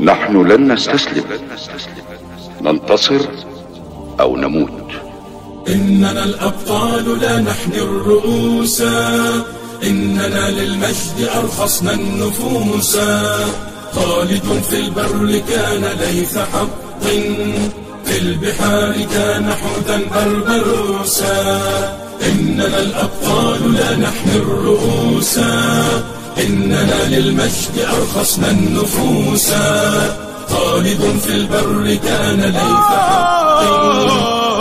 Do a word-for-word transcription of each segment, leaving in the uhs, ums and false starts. نحن لن نستسلم، ننتصر أو نموت. إننا الأبطال لا نحني الرؤوس، إننا للمجد أرخصنا النفوس، خالد في البر كان ليث حق، في البحار كان حوتا بربروسا. إننا الأبطال لا نحني الرؤوس، إننا للمجد أرخصنا النفوس، خالد في البر كان ليث حق،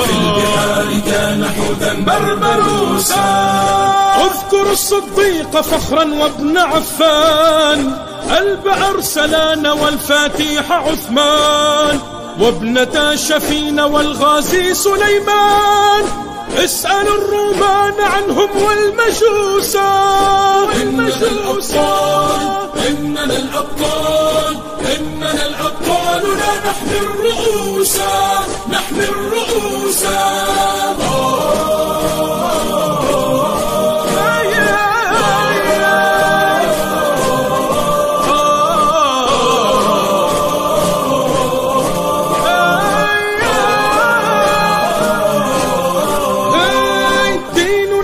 في البحار كان حوتا بربروسا. اذكر الصديق فخرا وابن عفان، ألبع أرسلان والفاتيح عثمان، وابنتا شفين والغازي سليمان، اسأل الرومان عنهم والمجوسا. إننا الأبطال، إننا الأبطال، إننا الأبطال لا نحمي الرؤوس، نحمي الرؤوس.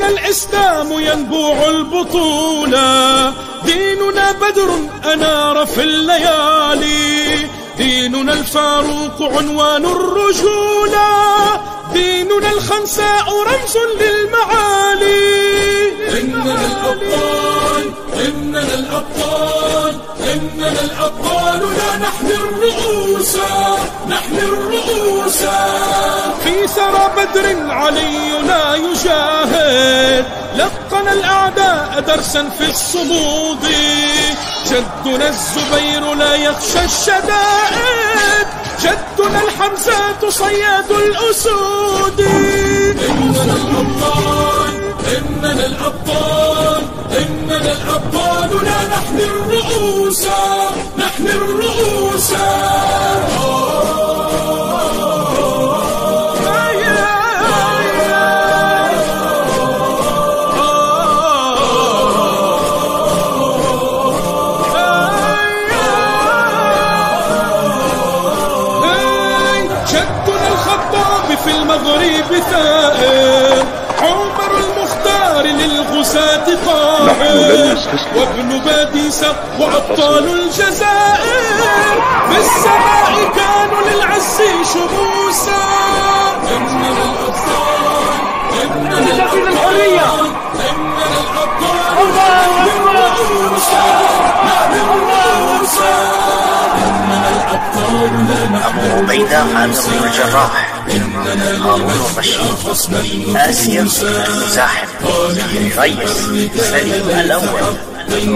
الإسلام ينبوع البطولة، ديننا بدر أنار في الليالي، ديننا الفاروق عنوان الرجولة، ديننا الخنساء رمز للمعالي. إننا الأبطال، إننا الأبطال، إننا الأبطال لا نحمي الرؤوس، نحمي الرؤوس. في ثرى بدر علي لا يجاهد، لقنا الأعداء درسا في الصمود، جدنا الزبير لا يخشى الشدائد، جدنا الحمزة صياد الأسود. إننا الأبطال، إننا الأبطال، إننا الأبطال لا نحمي الرؤوس، نحمي الرؤوس. في المغرب ثائر، عمر المختار للغزاة قاهر، وابن باديس وأبطال الجزائر، في السماء كانوا للعز شموسا. إننا الأبطال، إننا الأبطال، إننا الأبطال نحمي الرؤوس، نحمي الرؤوس. إننا الأبطال لا نحمي الرؤوس. عبيدة عامر بن الجراح، هارون الرشيد، آسيا المزاحم، الريس سليم الأول،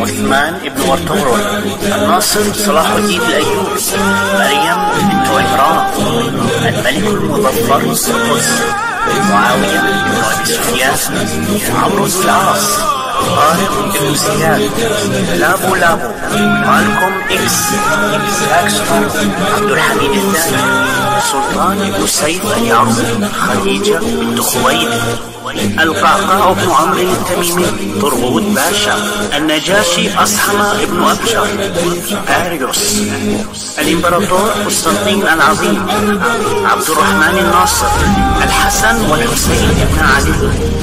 عثمان ابن ورطغرل، الناصر صلاح الدين الأيوبي، مريم بنت عمران، الملك المظفر القدس، معاوية بن أبي سفيان، عمرو بن العاص، طارق بن زياد، لابو لابو، مالكوم إكس، أكسفورد، عبد الحميد الثاني، سلطان بن سيف اليعربي، خديجة بنت خويلد، القعقاع بن عمرو التميمي، طرغوت باشا، النجاشي أصحمة بن أبشر، أريوس، الإمبراطور قسطنطين العظيم، عبد الرحمن الناصر، الحسن والحسين بن علي،